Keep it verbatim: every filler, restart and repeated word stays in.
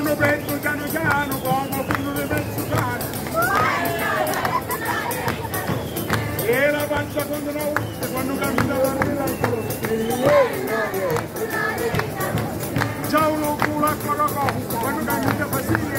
uno penso piano piano, come uno ne penso piano. E la pancia quando la usa, quando camminava nell'altro. Ciao, lo culo a coro, quando cammina facile.